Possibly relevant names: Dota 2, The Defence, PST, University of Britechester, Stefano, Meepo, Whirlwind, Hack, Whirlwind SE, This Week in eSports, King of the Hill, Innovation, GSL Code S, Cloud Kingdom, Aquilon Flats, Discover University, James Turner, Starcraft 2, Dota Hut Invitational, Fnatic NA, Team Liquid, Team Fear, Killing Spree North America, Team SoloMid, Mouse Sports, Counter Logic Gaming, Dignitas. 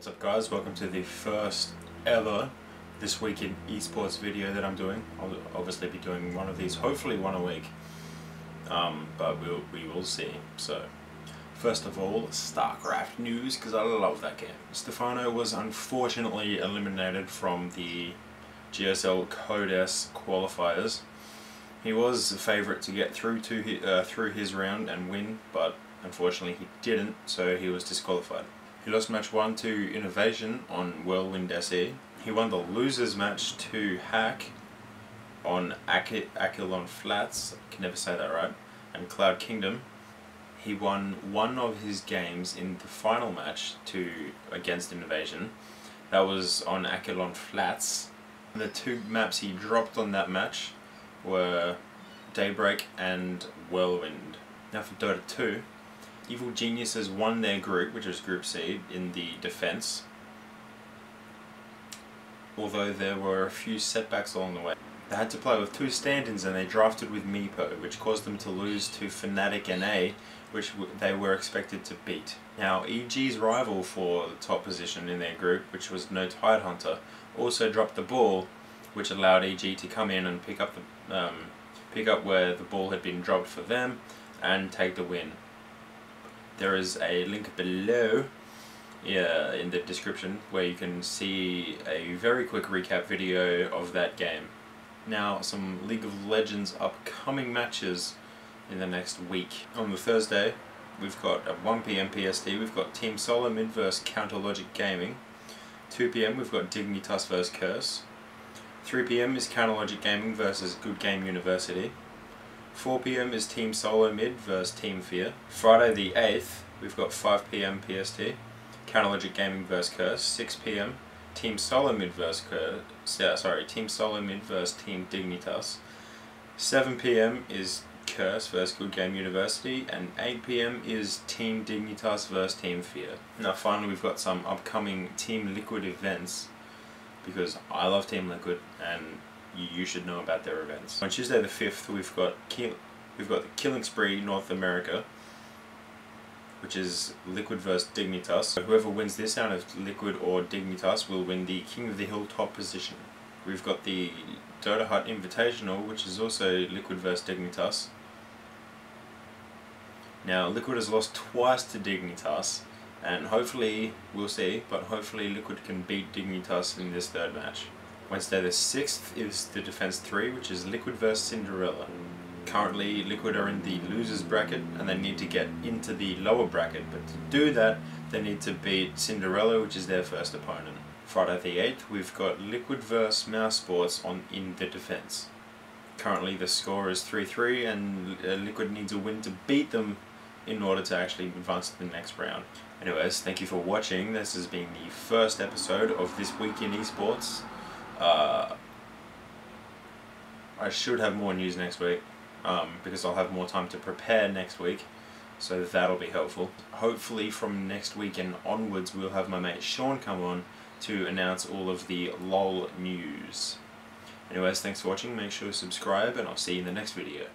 What's up guys, welcome to the first ever This Week in Esports video that I'm doing. I'll obviously be doing one of these, hopefully one a week, but we will see. So first of all, StarCraft news, because I love that game. Stefano was unfortunately eliminated from the GSL Code S qualifiers. He was a favourite to get through to through his round and win, but unfortunately he didn't, so he was disqualified. He lost match 1 to Innovation on Whirlwind SE. He won the losers match to Hack on Aquilon Flats, I can never say that right, and Cloud Kingdom. He won one of his games in the final match against Innovation. That was on Aquilon Flats. The two maps he dropped on that match were Daybreak and Whirlwind. Now for Dota 2, Evil Geniuses won their group, which was Group C, in The Defence, although there were a few setbacks along the way. They had to play with two stand-ins and they drafted with Meepo, which caused them to lose to Fnatic NA, which they were expected to beat. Now EG's rival for the top position in their group, which was NoTidehunter, also dropped the ball, which allowed EG to come in and pick up where the ball had been dropped for them and take the win. There is a link below, yeah, in the description where you can see a very quick recap video of that game. Now some League of Legends upcoming matches in the next week. On the Thursday we've got at 1 PM PST we've got Team SoloMid vs Counter Logic Gaming. 2 PM we've got Dignitas vs Curse. 3 PM is Counter Logic Gaming vs Good Game University. 4 PM is Team SoloMid vs Team Fear. Friday the 8th we've got 5 PM PST Counter Logic Gaming vs Curse. 6 PM Team SoloMid vs Team Dignitas. 7 PM is Curse vs Good Game University, and 8 PM is Team Dignitas vs Team Fear. Now finally we've got some upcoming Team Liquid events, because I love Team Liquid and you should know about their events. On Tuesday the 5th we've got the Killing Spree North America, which is Liquid vs Dignitas. So whoever wins this out of Liquid or Dignitas will win the King of the Hill top position. We've got the Dota Hut Invitational, which is also Liquid vs Dignitas. Now Liquid has lost twice to Dignitas, and hopefully, we'll see, but hopefully Liquid can beat Dignitas in this third match. Wednesday the 6th is The Defence 3, which is Liquid vs Cinderella. Currently Liquid are in the losers bracket and they need to get into the lower bracket, but to do that they need to beat Cinderella, which is their first opponent. Friday the 8th we've got Liquid vs Mouse Sports in The Defence. Currently the score is 3-3 and Liquid needs a win to beat them in order to actually advance to the next round. Anyways, thank you for watching. This has been the first episode of This Week in Esports. I should have more news next week, because I'll have more time to prepare next week, so that'll be helpful. Hopefully from next weekend onwards we'll have my mate Sean come on to announce all of the LOL news. Anyways, thanks for watching, make sure to subscribe, and I'll see you in the next video.